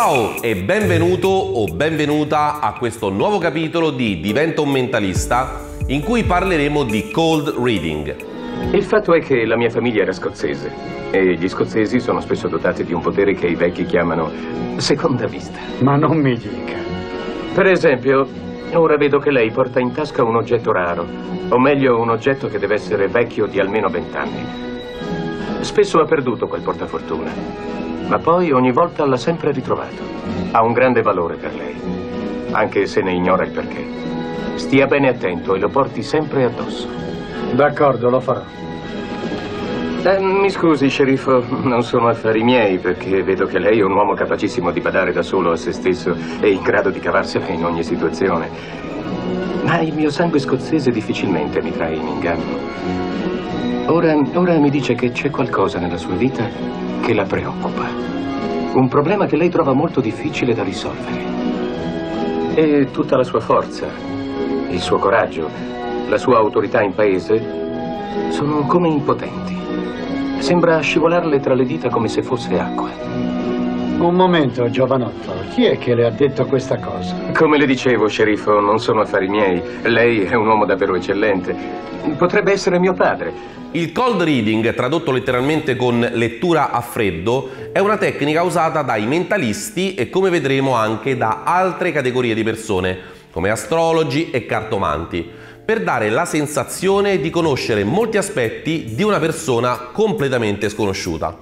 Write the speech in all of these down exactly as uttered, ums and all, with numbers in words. Ciao e benvenuto o benvenuta a questo nuovo capitolo di Diventa un Mentalista, in cui parleremo di cold reading. Il fatto è che la mia famiglia era scozzese e gli scozzesi sono spesso dotati di un potere che i vecchi chiamano seconda vista. Ma non mi dica. Per esempio, ora vedo che lei porta in tasca un oggetto raro, o meglio un oggetto che deve essere vecchio di almeno vent'anni. Spesso ha perduto quel portafortuna, ma poi ogni volta l'ha sempre ritrovato. Ha un grande valore per lei, anche se ne ignora il perché. Stia bene attento e lo porti sempre addosso. D'accordo, lo farò. Eh, mi scusi, sceriffo, non sono affari miei, perché vedo che lei è un uomo capacissimo di badare da solo a se stesso e in grado di cavarsela in ogni situazione. Ma il mio sangue scozzese difficilmente mi trae in inganno. Ora, ora mi dice che c'è qualcosa nella sua vita che la preoccupa. Un problema che lei trova molto difficile da risolvere. E tutta la sua forza, il suo coraggio, la sua autorità in paese sono come impotenti. Sembra scivolarle tra le dita come se fosse acqua. Un momento, giovanotto. Chi è che le ha detto questa cosa? Come le dicevo, sceriffo, non sono affari miei. Lei è un uomo davvero eccellente. Potrebbe essere mio padre. Il cold reading, tradotto letteralmente con lettura a freddo, è una tecnica usata dai mentalisti e, come vedremo, anche da altre categorie di persone, come astrologi e cartomanti, per dare la sensazione di conoscere molti aspetti di una persona completamente sconosciuta.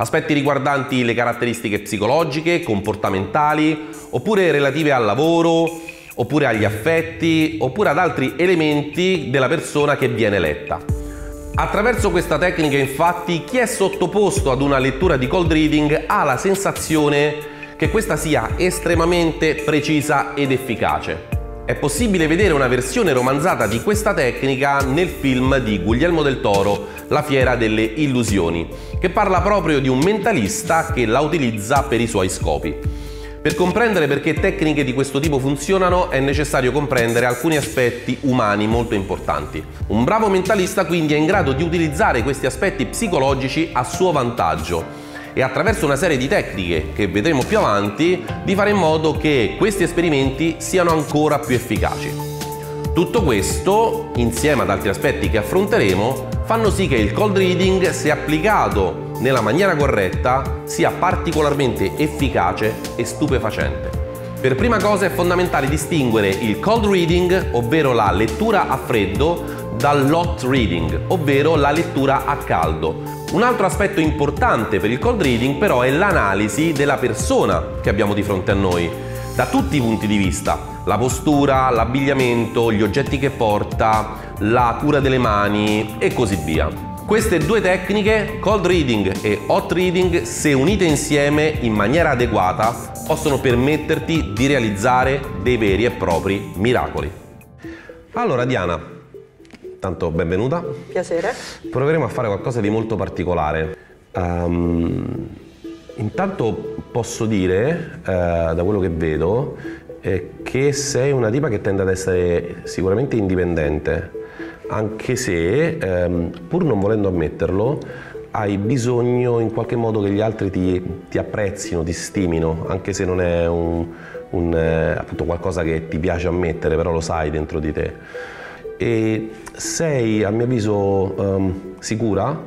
Aspetti riguardanti le caratteristiche psicologiche, comportamentali, oppure relative al lavoro, oppure agli affetti, oppure ad altri elementi della persona che viene letta. Attraverso questa tecnica, infatti, chi è sottoposto ad una lettura di cold reading ha la sensazione che questa sia estremamente precisa ed efficace. È possibile vedere una versione romanzata di questa tecnica nel film di Guglielmo del Toro, La fiera delle illusioni, che parla proprio di un mentalista che la utilizza per i suoi scopi. Per comprendere perché tecniche di questo tipo funzionano è necessario comprendere alcuni aspetti umani molto importanti. Un bravo mentalista quindi è in grado di utilizzare questi aspetti psicologici a suo vantaggio e, attraverso una serie di tecniche che vedremo più avanti, di fare in modo che questi esperimenti siano ancora più efficaci. Tutto questo, insieme ad altri aspetti che affronteremo, fanno sì che il cold reading, se applicato nella maniera corretta, sia particolarmente efficace e stupefacente. Per prima cosa è fondamentale distinguere il cold reading, ovvero la lettura a freddo, dall'hot reading, ovvero la lettura a caldo. Un altro aspetto importante per il cold reading, però, è l'analisi della persona che abbiamo di fronte a noi, da tutti i punti di vista: la postura, l'abbigliamento, gli oggetti che porta, la cura delle mani e così via. Queste due tecniche, cold reading e hot reading, se unite insieme in maniera adeguata, possono permetterti di realizzare dei veri e propri miracoli. Allora, Diana, tanto benvenuta. Piacere. Proveremo a fare qualcosa di molto particolare. Um, intanto posso dire, uh, da quello che vedo, eh, che sei una tipa che tende ad essere sicuramente indipendente, anche se, ehm, pur non volendo ammetterlo, hai bisogno in qualche modo che gli altri ti, ti apprezzino, ti stimino, anche se non è un, un, eh, appunto qualcosa che ti piace ammettere, però lo sai dentro di te. E sei, a mio avviso, ehm, sicura,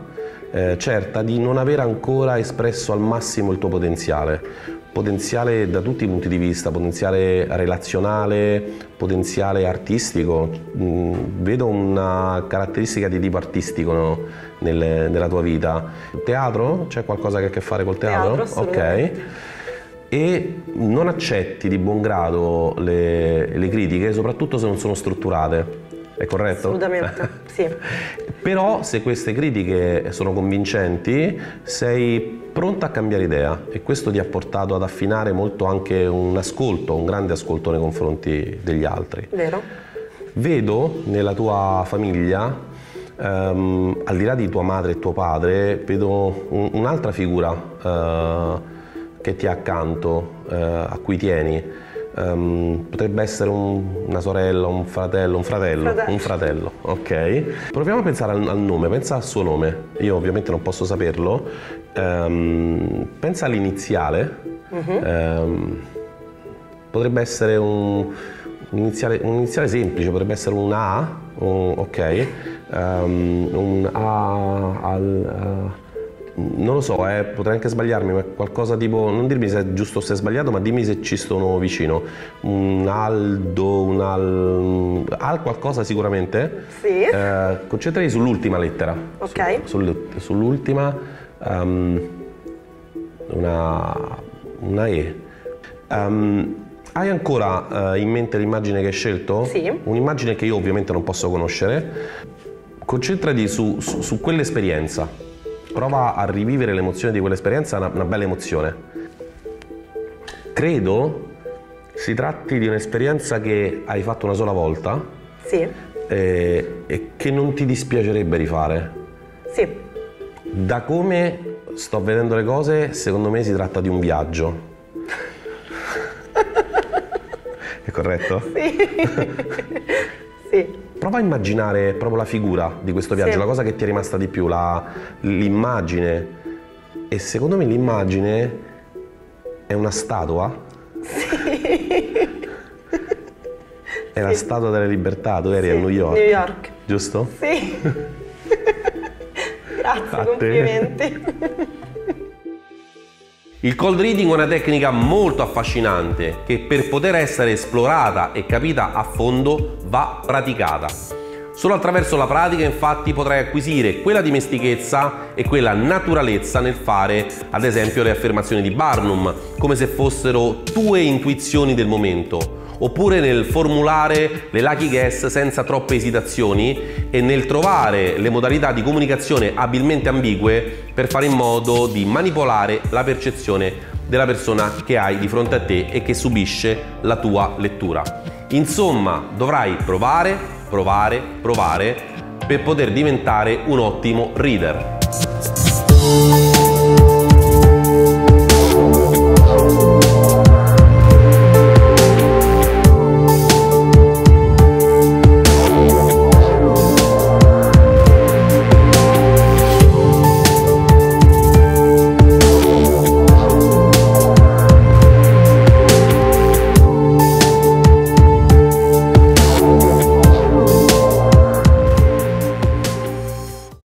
eh, certa di non aver ancora espresso al massimo il tuo potenziale. Potenziale da tutti i punti di vista, potenziale relazionale, potenziale artistico. Vedo una caratteristica di tipo artistico, no? Nel, nella tua vita. Teatro? C'è qualcosa che ha a che fare col teatro? Teatro, ok. E non accetti di buon grado le, le critiche, soprattutto se non sono strutturate. È corretto? Assolutamente, sì. Però se queste critiche sono convincenti, sei pronta a cambiare idea, e questo ti ha portato ad affinare molto anche un ascolto, un grande ascolto nei confronti degli altri. Vero. Vedo nella tua famiglia, ehm, al di là di tua madre e tuo padre, vedo un'altra figura eh, che ti è accanto, eh, a cui tieni, Um, potrebbe essere un, una sorella, un fratello, un fratello, fratello, un fratello, ok. Proviamo a pensare al, al nome, pensa al suo nome, io ovviamente non posso saperlo, um, pensa all'iniziale, mm-hmm. um, potrebbe essere un, un, iniziale, un iniziale semplice, potrebbe essere un A, un, ok, um, un A al... Uh, non lo so, eh, potrei anche sbagliarmi, ma qualcosa tipo, non dirmi se è giusto o se è sbagliato, ma dimmi se ci sono vicino. Un Aldo, un Al... Al qualcosa sicuramente? Sì. Eh, concentrati sull'ultima lettera. Ok. Su, sull'ultima, um, una, una E. Um, hai ancora uh, in mente l'immagine che hai scelto? Sì. Un'immagine che io ovviamente non posso conoscere. Concentrati su, su, su quell'esperienza. Prova a rivivere l'emozione di quell'esperienza, una, una bella emozione. Credo si tratti di un'esperienza che hai fatto una sola volta. Sì. E, e che non ti dispiacerebbe rifare. Sì. Da come sto vedendo le cose, secondo me si tratta di un viaggio. È corretto? Sì. Sì. Prova a immaginare proprio la figura di questo viaggio, sì. La cosa che ti è rimasta di più, l'immagine. E secondo me l'immagine è una statua. Sì. È la sì. Statua della Libertà, dove eri? Sì. A New York. New York. Giusto? Sì. Grazie, a complimenti. Te. Il cold reading è una tecnica molto affascinante che per poter essere esplorata e capita a fondo va praticata. Solo attraverso la pratica infatti potrai acquisire quella dimestichezza e quella naturalezza nel fare ad esempio le affermazioni di Barnum come se fossero tue intuizioni del momento, oppure nel formulare le lucky guess senza troppe esitazioni e nel trovare le modalità di comunicazione abilmente ambigue per fare in modo di manipolare la percezione della persona che hai di fronte a te e che subisce la tua lettura. Insomma, dovrai provare, provare, provare per poter diventare un ottimo reader.